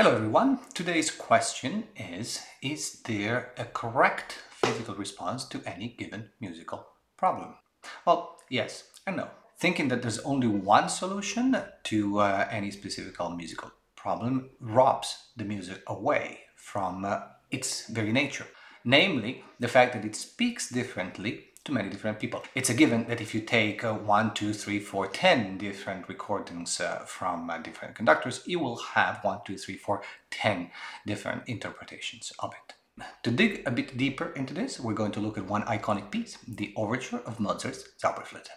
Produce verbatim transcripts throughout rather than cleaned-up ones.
Hello everyone, today's question is, is there a correct physical response to any given musical problem? Well, yes and no. Thinking that there's only one solution to uh, any specific musical problem robs the music away from uh, its very nature, namely the fact that it speaks differently to many different people. It's a given that if you take uh, one, two, three, four, ten different recordings uh, from uh, different conductors, you will have one, two, three, four, ten different interpretations of it. To dig a bit deeper into this, we're going to look at one iconic piece, the overture of Mozart's Zauberflöte.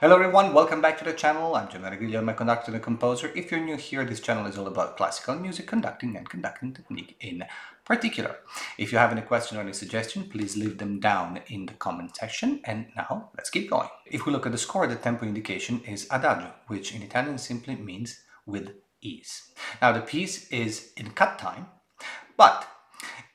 Hello everyone, welcome back to the channel. I'm Gianmaria Griglio, I'm a conductor and composer. If you're new here, this channel is all about classical music, conducting and conducting technique in particular. If you have any question or any suggestion, please leave them down in the comment section. And now, let's keep going. If we look at the score, the tempo indication is adagio, which in Italian simply means with ease. Now, the piece is in cut time, but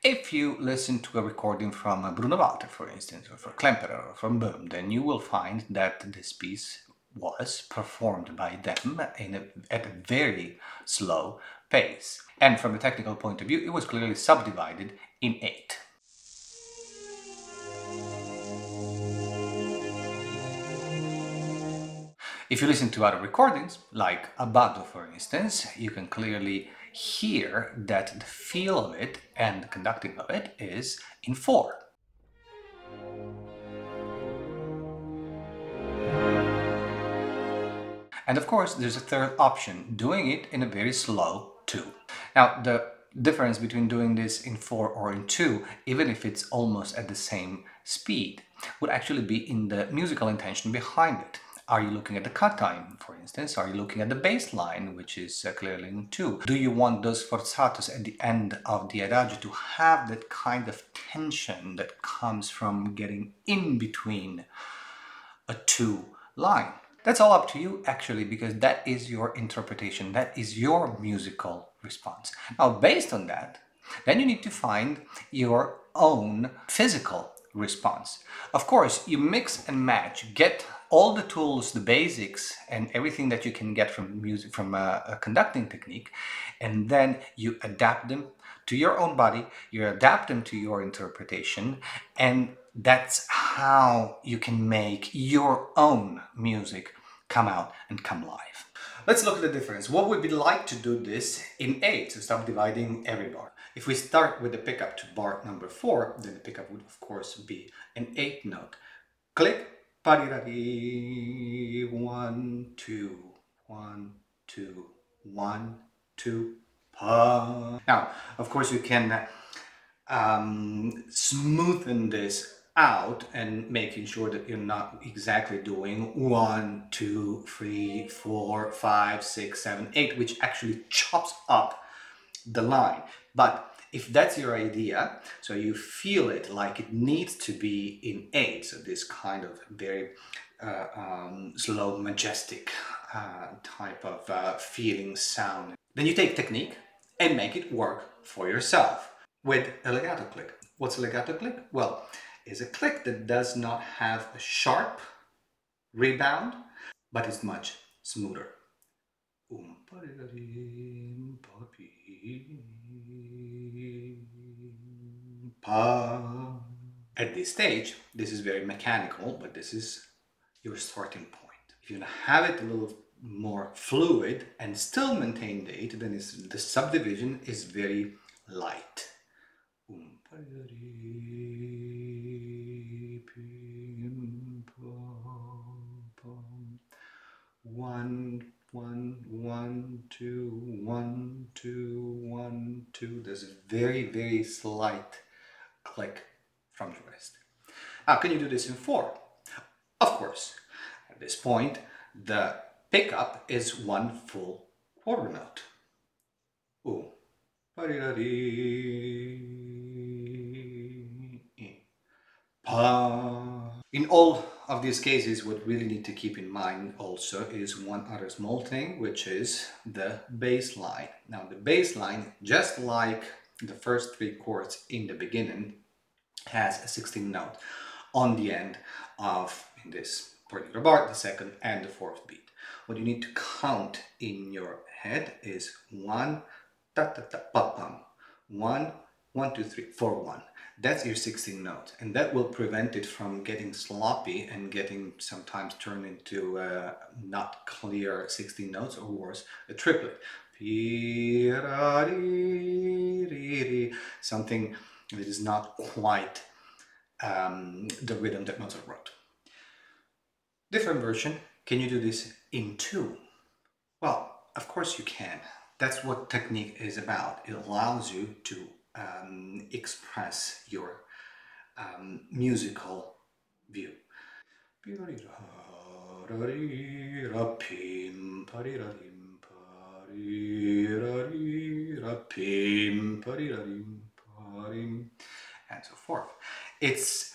if you listen to a recording from Bruno Walter, for instance, or from Klemperer, or from Böhm, then you will find that this piece was performed by them in a, at a very slow pace. And from a technical point of view, it was clearly subdivided in eight. If you listen to other recordings, like Abbado, for instance, you can clearly hear that the feel of it and the conducting of it is in four. And of course, there's a third option, doing it in a very slow two. Now, the difference between doing this in four or in two, even if it's almost at the same speed, would actually be in the musical intention behind it. Are you looking at the cut time, for instance? Are you looking at the bass line, which is uh, clearly in two? Do you want those forzatos at the end of the adagio to have that kind of tension that comes from getting in between a two line? That's all up to you, actually, because that is your interpretation. That is your musical response. Now, based on that, then you need to find your own physical response. Of course, you mix and match, get all the tools, the basics, and everything that you can get from music, from a, a conducting technique, and then you adapt them to your own body, you adapt them to your interpretation, and that's how you can make your own music come out and come live. Let's look at the difference. What would it be like to do this in eight, so subdividing every bar? If we start with the pickup to bar number four, then the pickup would of course be an eighth note. Click. One, two, one, two, one, two, pa. Now, of course, you can um, smoothen this out and making sure that you're not exactly doing one, two, three, four, five, six, seven, eight, which actually chops up the line. But if that's your idea, so you feel it like it needs to be in eight, so this kind of very uh, um, slow, majestic uh, type of uh, feeling sound, then you take technique and make it work for yourself with a legato click. What's a legato click? Well, it's a click that does not have a sharp rebound, but is much smoother. At this stage, this is very mechanical, but this is your starting point. If you have it a little more fluid and still maintain the eight, then it's, the subdivision is very light. One, one, one, two, one, two, one, two. There's a very, very slight click from the rest. Now, can you do this in four? Of course. At this point, the pickup is one full quarter note. Ooh. In all of these cases, what we really need to keep in mind also is one other small thing, which is the bass line. Now, the bass line, just like the first three chords in the beginning, has a sixteenth note on the end of, in this particular bar, the second and the fourth beat. What you need to count in your head is one, ta ta ta pa pam, one, one, two, three, four, one. That's your sixteenth note, and that will prevent it from getting sloppy and getting sometimes turned into uh, not clear sixteenth notes, or worse, a triplet. Something that is not quite um, the rhythm that Mozart wrote. Different version. Can you do this in two? Well, of course you can. That's what technique is about. It allows you to um, express your um, musical view. And so forth. It's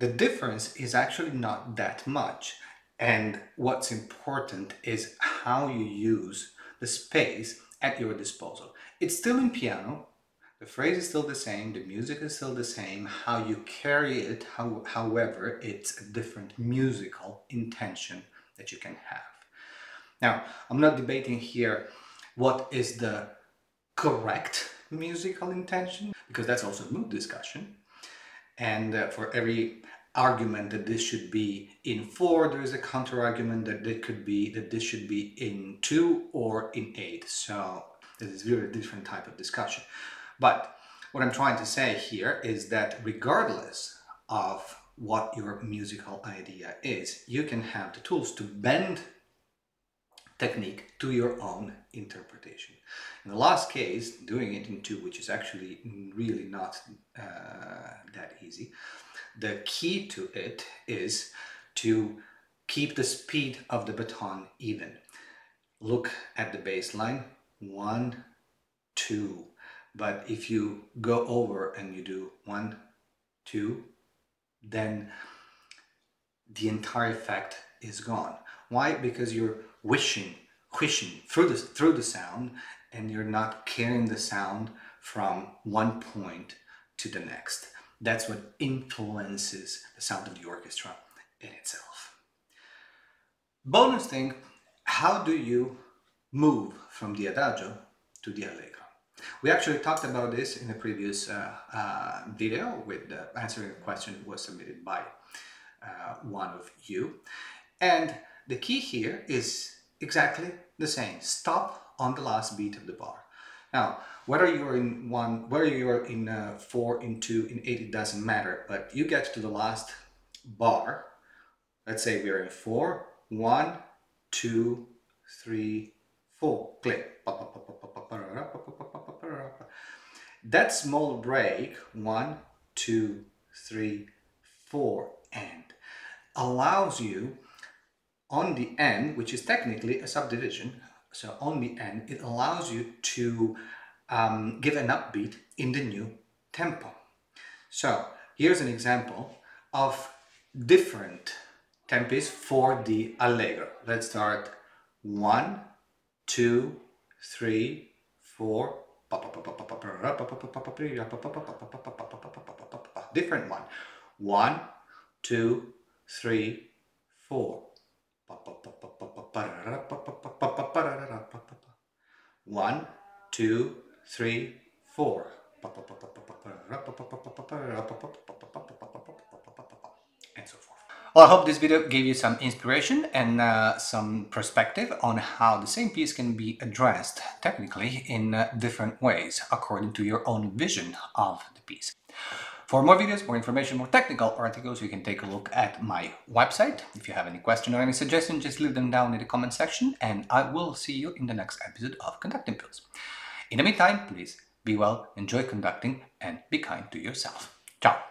the difference is actually not that much, and what's important is how you use the space at your disposal. It's still in piano, the phrase is still the same, the music is still the same, how you carry it, how, however, it's a different musical intention that you can have. Now, I'm not debating here what is the correct musical intention, because that's also a mood discussion, and uh, for every argument that this should be in four, there is a counter-argument that it could be that this should be in two or in eight. So this is really a different type of discussion. But what I'm trying to say here is that regardless of what your musical idea is, you can have the tools to bend technique to your own interpretation. In the last case, doing it in two, which is actually really not uh, that easy, the key to it is to keep the speed of the baton even. Look at the bass line, one, two. But if you go over and you do one, two, then the entire effect is gone. Why? Because you're wishing, wishing through the, through the sound, and you're not carrying the sound from one point to the next. That's what influences the sound of the orchestra in itself. Bonus thing, how do you move from the adagio to the allegro? We actually talked about this in a previous uh, uh, video with uh, answering a question that was submitted by uh, one of you. And the key here is exactly the same. Stop on the last beat of the bar. Now, whether you're in one, whether you're in uh, four, in two, in eight, it doesn't matter, but you get to the last bar. Let's say we're in four, one, two, three, four, click. That small break, one, two, three, four, and allows you on the end, which is technically a subdivision, so on the end, it allows you to um, give an upbeat in the new tempo. So here's an example of different tempi for the allegro. Let's start one, two, three, four, different one. One, two, three, four. One, two, three, four. And so forth. Well, I hope this video gave you some inspiration and uh, some perspective on how the same piece can be addressed technically in uh, different ways according to your own vision of the piece. For more videos, more information, more technical articles, you can take a look at my website. If you have any question or any suggestion, just leave them down in the comment section, and I will see you in the next episode of Conducting Pills. In the meantime, please be well, enjoy conducting, and be kind to yourself. Ciao!